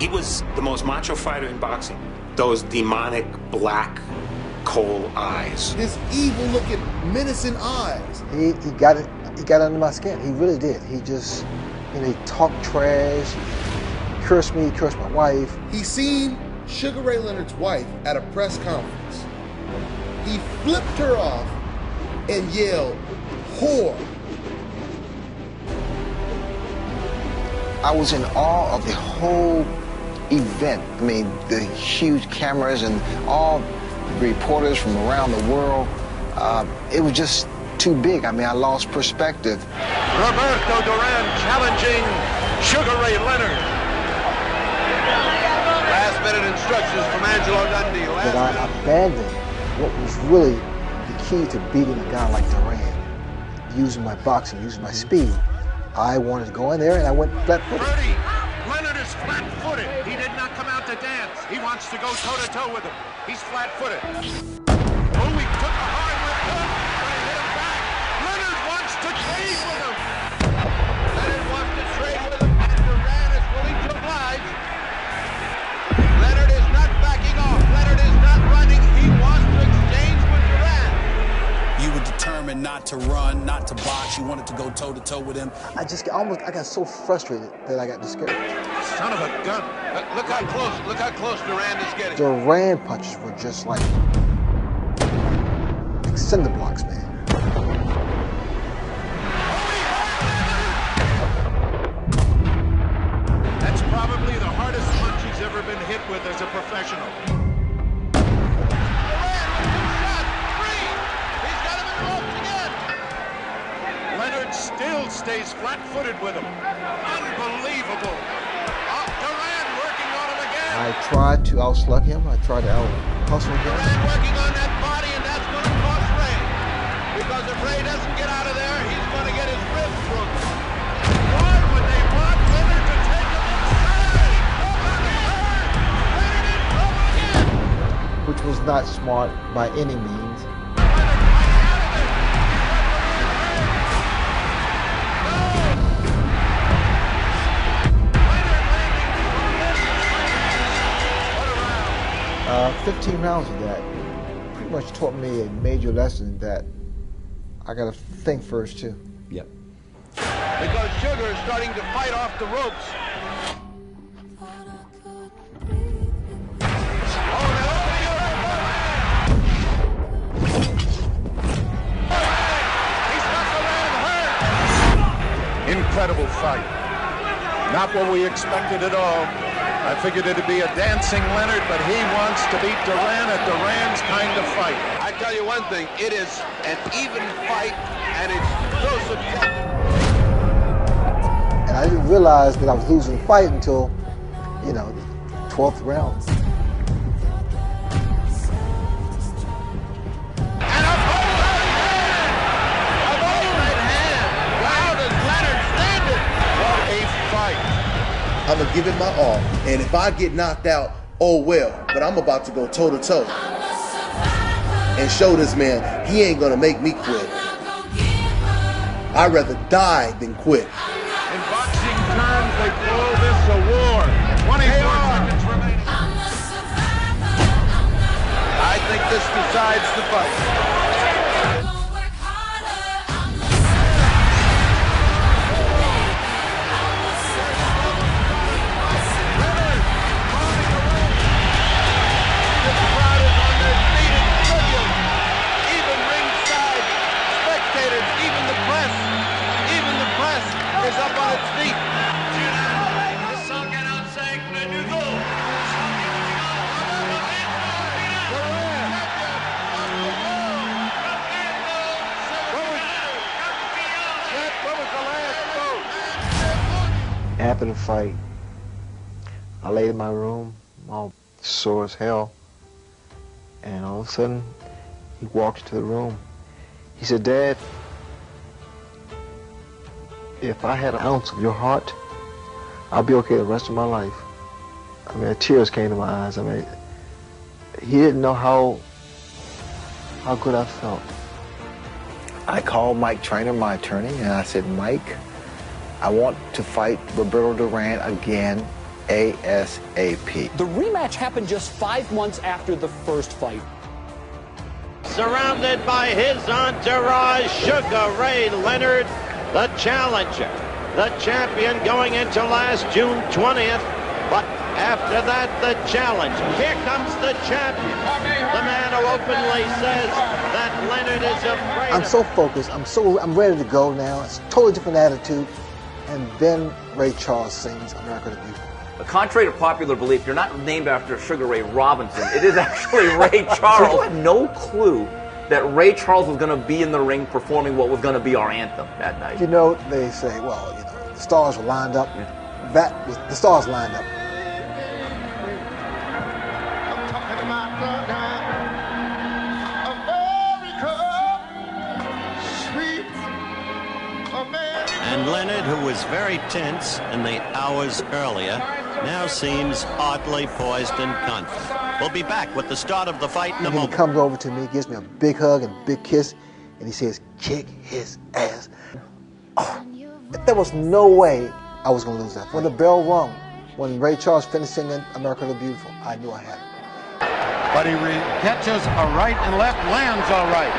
He was the most macho fighter in boxing. Those demonic black coal eyes. His evil-looking, menacing eyes. He got it. He got under my skin. He really did. He just, you know, he talked trash, he cursed me, he cursed my wife. He seen Sugar Ray Leonard's wife at a press conference. He flipped her off and yelled, "Whore!" I was in awe of the whole event. I mean, the huge cameras and all the reporters from around the world. It was just too big. I mean, I lost perspective. Roberto Duran challenging Sugar Ray Leonard. Last-minute instructions from Angelo Dundee. But I abandoned what was really the key to beating a guy like Duran. Using my boxing, using my speed. I wanted to go in there, and I went flat-footed. Leonard is flat-footed. He did not come out to dance. He wants to go toe-to-toe with him. He's flat-footed. Oh, he took a hard return. They hit him back. Leonard wants to trade with him. Leonard wants to trade with him, and Duran is willing to oblige. Leonard is not backing off. Leonard is not running. He wants to exchange with Duran. You were determined not to run, not to box. You wanted to go toe-to-toe with him. I got so frustrated that I got discouraged. Son of a gun. Look how close Duran is getting. Duran punches were just like cinder blocks, man. That's probably the hardest punch he's ever been hit with as a professional. Still stays flat-footed with him. Unbelievable. Duran working on him again. I tried to outslug him. I tried to out-hustle him. Duran working on that body, and that's going to cost Ray. Because if Ray doesn't get out of there, he's going to get his ribs broken. Why would they want Leonard to take him inside? Leonard in trouble again. Which was not smart by any means. $15 rounds of that pretty much taught me a major lesson that I gotta think first too. Yep. Because Sugar is starting to fight off the ropes. He's got the man hurt. Incredible fight. Not what we expected at all. I figured it'd be a dancing Leonard, but he wants to beat Duran at Duran's kind of fight. I tell you one thing, it is an even fight, and it's close enough. And I didn't realize that I was losing the fight until, you know, the 12th round. I'm going to give it my all, and if I get knocked out, oh well, but I'm about to go toe-to-toe and show this man he ain't going to make me quit. I'd rather die than quit. In boxing terms, they call this a war. 24 seconds remaining. I think this decides the fight. After the fight, I laid in my room, all sore as hell, and all of a sudden, he walked into the room. He said, "Dad, if I had an ounce of your heart, I'd be okay the rest of my life." I mean, tears came to my eyes. I mean, he didn't know how good I felt. I called Mike Traynor, my attorney, and I said, "Mike, I want to fight Roberto Duran again ASAP. The rematch happened just 5 months after the first fight. Surrounded by his entourage, Sugar Ray Leonard, the challenger, the champion going into last June 20th, but after that, the challenge. Here comes the champion, the man who openly says that Leonard is afraid. I'm so focused, I'm ready to go now. It's a totally different attitude. And then Ray Charles sings America the Beautiful. Contrary to popular belief, you're not named after Sugar Ray Robinson. It is actually Ray Charles. So you had no clue that Ray Charles was going to be in the ring performing what was going to be our anthem that night. You know, they say, well, you know, the stars were lined up. Yeah. That was, the stars lined up. And Leonard, who was very tense in the hours earlier, now seems oddly poised and confident. We'll be back with the start of the fight in a moment. He comes over to me, gives me a big hug and big kiss, and he says, "Kick his ass." Oh, there was no way I was going to lose that. When the bell rung, when Ray Charles finished singing America the Beautiful, I knew I had it. But he catches a right and left, lands all right.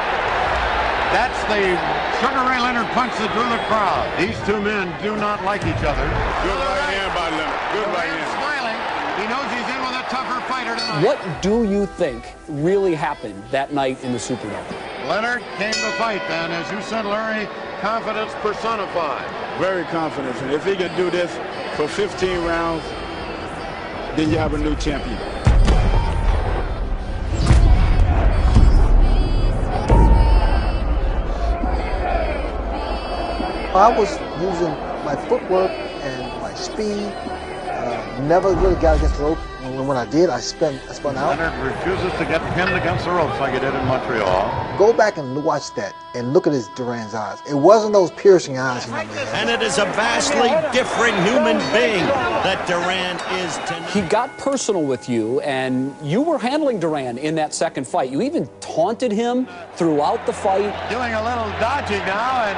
That's the Sugar Ray Leonard punch that drew the crowd. These two men do not like each other. Good right hand by Leonard. Good right hand. Smiling. He knows he's in with a tougher fighter tonight. What do you think really happened that night in the Superdome? Leonard came to fight then, as you said, Larry, confidence personified. Very confident. And if he can do this for 15 rounds, then you have a new champion. I was using my footwork and my speed. Never really got against the rope. When I did, I spun out. Leonard refuses to get pinned against the ropes like he did in Montreal. Go back and watch that and look at his Duran's eyes. It wasn't those piercing eyes. You know, and it is a vastly different human being that Duran is tonight. He got personal with you, and you were handling Duran in that second fight. You even taunted him throughout the fight. Doing a little dodgy now, and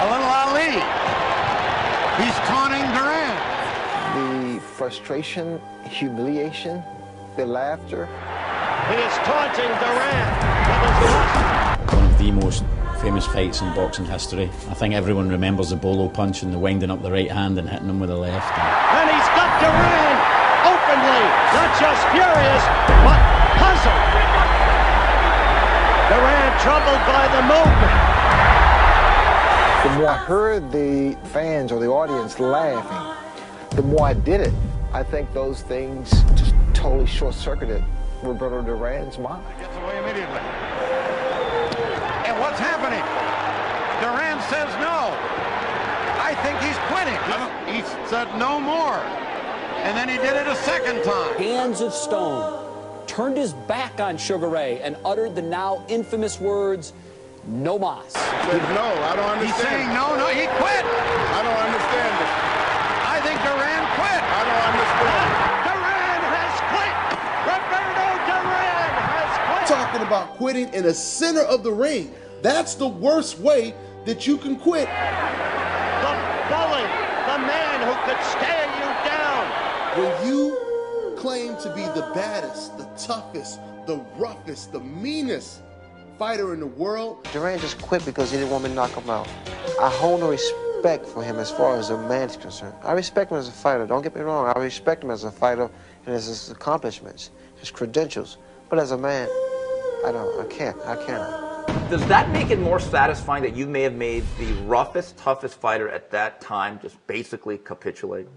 a little Ali. He's taunting Duran. The frustration, humiliation, the laughter. He is taunting Duran. One of the most famous fights in boxing history. I think everyone remembers the bolo punch and the winding up the right hand and hitting him with the left. And he's got Duran openly, not just furious, but puzzled. Duran troubled by the movement. The more I heard the fans or the audience laughing, the more I did it. I think those things just totally short-circuited Roberto Duran's mind. He gets away immediately. And what's happening? Duran says no. I think he's quitting. He said no more. And then he did it a second time. Hands of stone, turned his back on Sugar Ray and uttered the now infamous words, "No mas." No, I don't understand. He's saying no, no, he quit. I don't understand it. I think Duran quit. I don't understand. Duran has quit. Roberto Duran has quit. Talking about quitting in the center of the ring. That's the worst way that you can quit. The bully, the man who could stare you down. When you claim to be the baddest, the toughest, the roughest, the meanest fighter in the world. Duran just quit because he didn't want me to knock him out. I hold no respect for him as far as a man's concerned. I respect him as a fighter, don't get me wrong. I respect him as a fighter and as his accomplishments, his credentials. But as a man, I cannot. Does that make it more satisfying that you may have made the roughest, toughest fighter at that time just basically capitulate?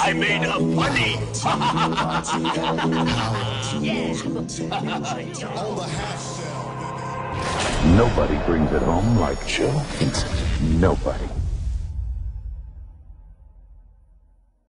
I made a funny. Nobody brings it home like Joe. Nobody.